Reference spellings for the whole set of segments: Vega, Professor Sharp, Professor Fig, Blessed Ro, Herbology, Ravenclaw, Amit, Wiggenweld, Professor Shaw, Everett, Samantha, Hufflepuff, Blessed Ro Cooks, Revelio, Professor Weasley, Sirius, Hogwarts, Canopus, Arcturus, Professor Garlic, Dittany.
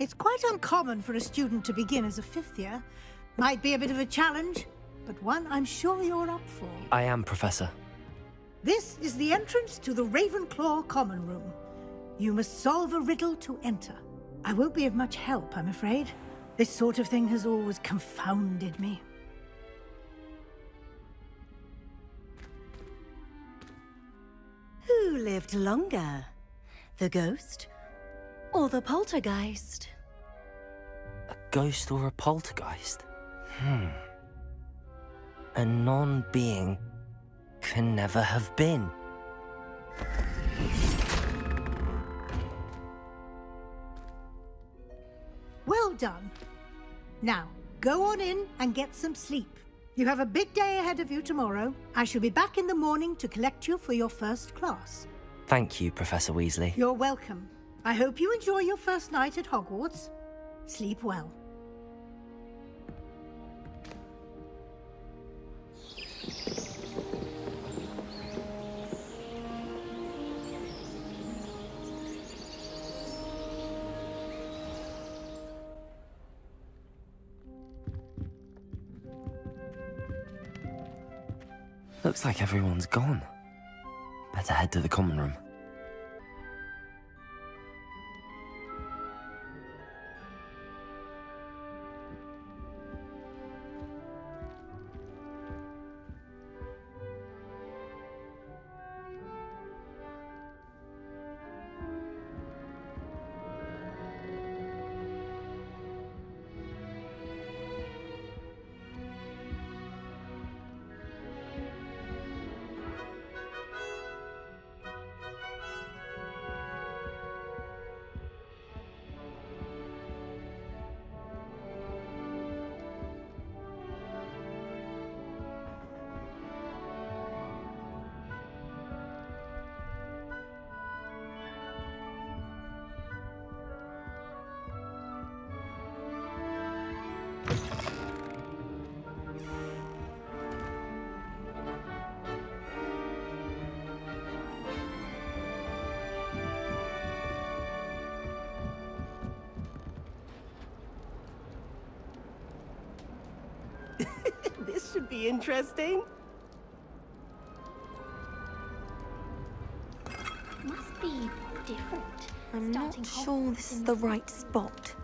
It's quite uncommon for a student to begin as a fifth year. Might be a bit of a challenge, but one I'm sure you're up for. I am, Professor. This is the entrance to the Ravenclaw Common Room. You must solve a riddle to enter. I won't be of much help, I'm afraid. This sort of thing has always confounded me. Who lived longer? The ghost? Or the poltergeist? A ghost or a poltergeist? A non-being can never have been. Well done. Now, go on in and get some sleep. You have a big day ahead of you tomorrow. I shall be back in the morning to collect you for your first class. Thank you, Professor Weasley. You're welcome. I hope you enjoy your first night at Hogwarts. Sleep well. Looks like everyone's gone. Better head to the common room. This should be interesting. Must be different. I'm not sure this is the right spot.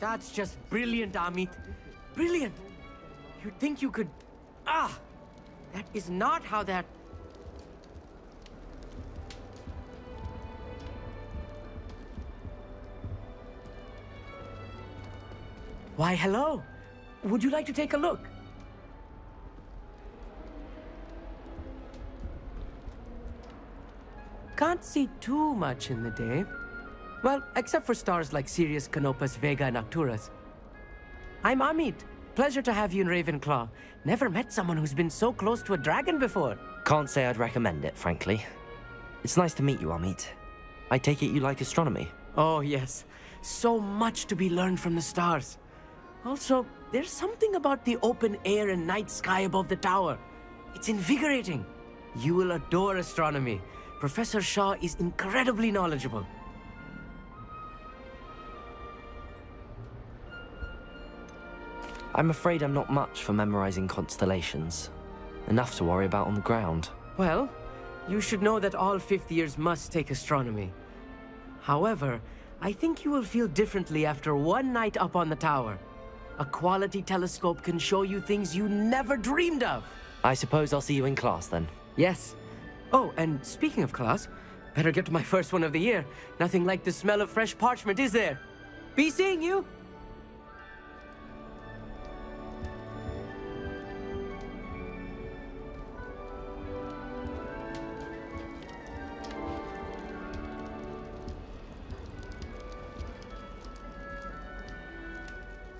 That's just brilliant, Amit. Brilliant! You'd think you could... Ah! That is not how that... Why, hello! Would you like to take a look? Can't see too much in the day. Well, except for stars like Sirius, Canopus, Vega, and Arcturus. I'm Amit. Pleasure to have you in Ravenclaw. Never met someone who's been so close to a dragon before. Can't say I'd recommend it, frankly. It's nice to meet you, Amit. I take it you like astronomy. Oh, yes. So much to be learned from the stars. Also, there's something about the open air and night sky above the tower. It's invigorating. You will adore astronomy. Professor Shaw is incredibly knowledgeable. I'm afraid I'm not much for memorizing constellations. Enough to worry about on the ground. Well, you should know that all fifth years must take astronomy. However, I think you will feel differently after one night up on the tower. A quality telescope can show you things you never dreamed of. I suppose I'll see you in class then. Yes. Oh, and speaking of class, better get to my first one of the year. Nothing like the smell of fresh parchment, is there? Be seeing you!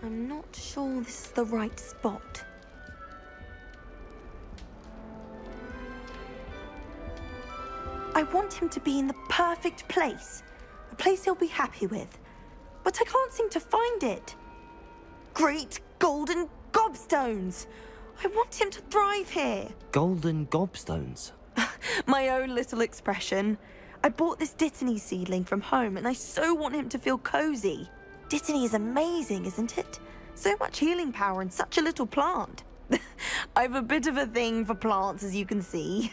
I'm not sure this is the right spot. I want him to be in the perfect place. A place he'll be happy with. But I can't seem to find it. Great golden gobstones! I want him to thrive here. Golden gobstones? My own little expression. I bought this Dittany seedling from home and I so want him to feel cozy. Dittany is amazing, isn't it? So much healing power in such a little plant. I've a bit of a thing for plants, as you can see.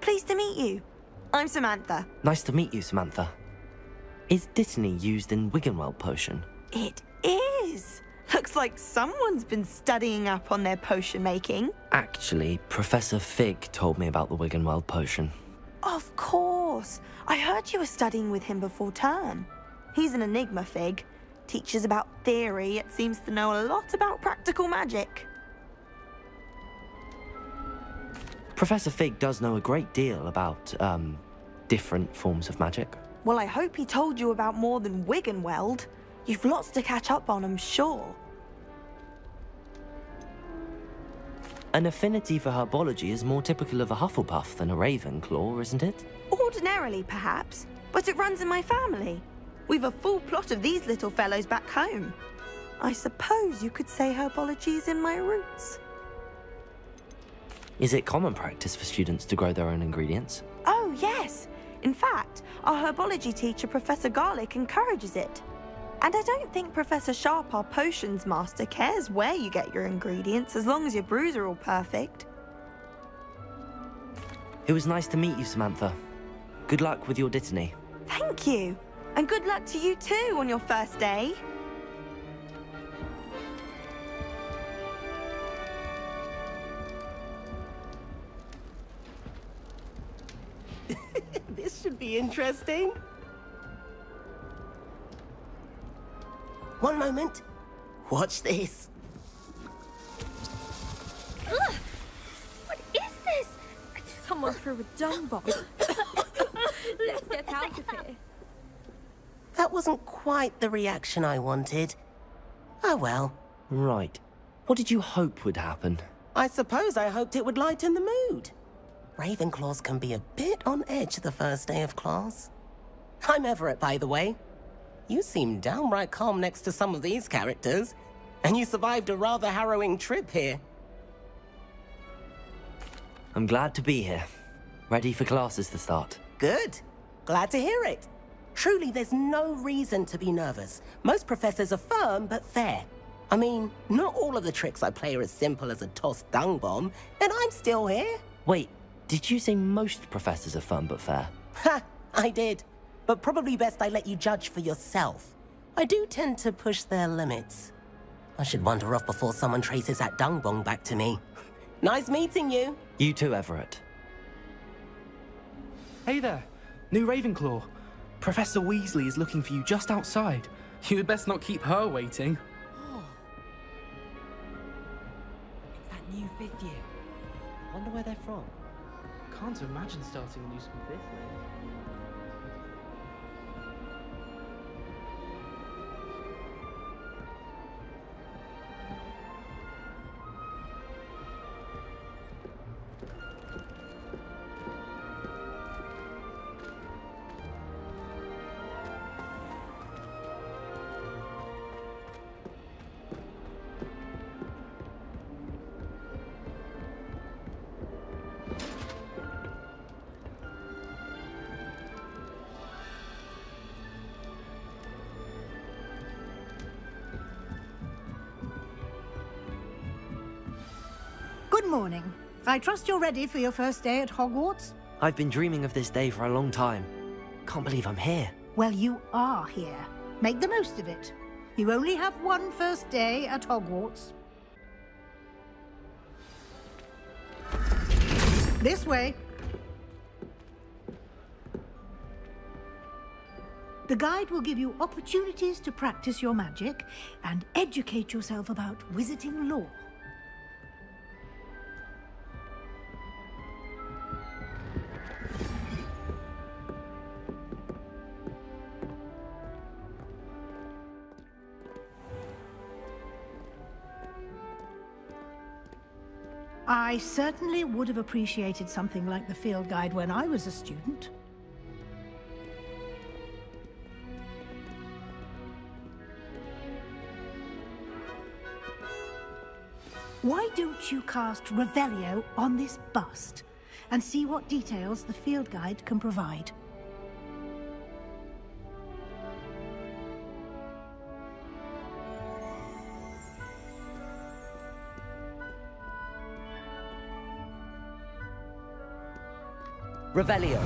Pleased to meet you. I'm Samantha. Nice to meet you, Samantha. Is Dittany used in Wiggenweld potion? It is! Looks like someone's been studying up on their potion making. Actually, Professor Fig told me about the Wiggenweld potion. Of course! I heard you were studying with him before term. He's an enigma, Fig. Teaches about theory, yet seems to know a lot about practical magic. Professor Fig does know a great deal about, different forms of magic. Well, I hope he told you about more than Wiggenweld. You've lots to catch up on, I'm sure. An affinity for herbology is more typical of a Hufflepuff than a Ravenclaw, isn't it? Ordinarily, perhaps, but it runs in my family. We've a full plot of these little fellows back home. I suppose you could say herbology is in my roots. Is it common practice for students to grow their own ingredients? Oh, yes. In fact, our herbology teacher, Professor Garlic, encourages it. And I don't think Professor Sharp, our potions master, cares where you get your ingredients, as long as your brews are all perfect. It was nice to meet you, Samantha. Good luck with your Dittany. Thank you. And good luck to you too on your first day. This should be interesting. One moment. Watch this. Ugh. What is this? Someone threw a dung bottle. Let's get out of here. That wasn't quite the reaction I wanted. Oh well. Right. What did you hope would happen? I suppose I hoped it would lighten the mood. Ravenclaws can be a bit on edge the first day of class. I'm Everett, by the way. You seem downright calm next to some of these characters, and you survived a rather harrowing trip here. I'm glad to be here. Ready for classes to start. Good. Glad to hear it. Truly, there's no reason to be nervous. Most professors are firm, but fair. I mean, not all of the tricks I play are as simple as a tossed dung bomb, and I'm still here. Wait, did you say most professors are firm, but fair? Ha, I did. But probably best I let you judge for yourself. I do tend to push their limits. I should wander off before someone traces that dung bong back to me. Nice meeting you. You too, Everett. Hey there, new Ravenclaw. Professor Weasley is looking for you just outside. You had best not keep her waiting. Oh. It's that new fifth year. I wonder where they're from. Can't imagine starting a new school this late. Good morning. I trust you're ready for your first day at Hogwarts? I've been dreaming of this day for a long time. Can't believe I'm here. Well, you are here. Make the most of it. You only have one first day at Hogwarts. This way. The guide will give you opportunities to practice your magic and educate yourself about wizarding lore. I certainly would have appreciated something like the field guide when I was a student. Why don't you cast Revelio on this bust and see what details the field guide can provide? Revelio.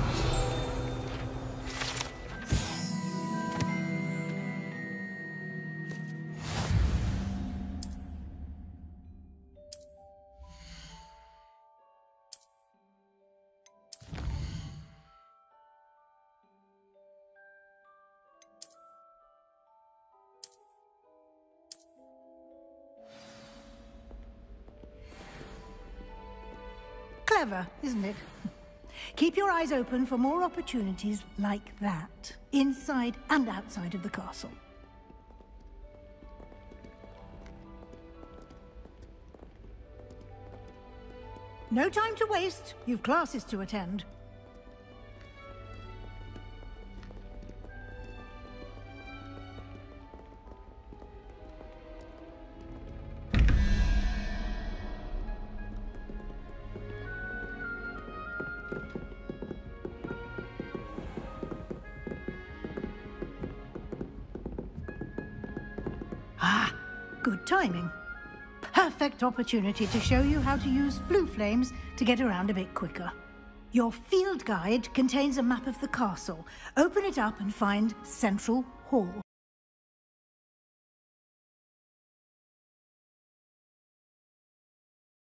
Clever, isn't it? Keep your eyes open for more opportunities like that, inside and outside of the castle. No time to waste. You've classes to attend. Timing. Perfect opportunity to show you how to use flue flames to get around a bit quicker. Your field guide contains a map of the castle. Open it up and find Central Hall.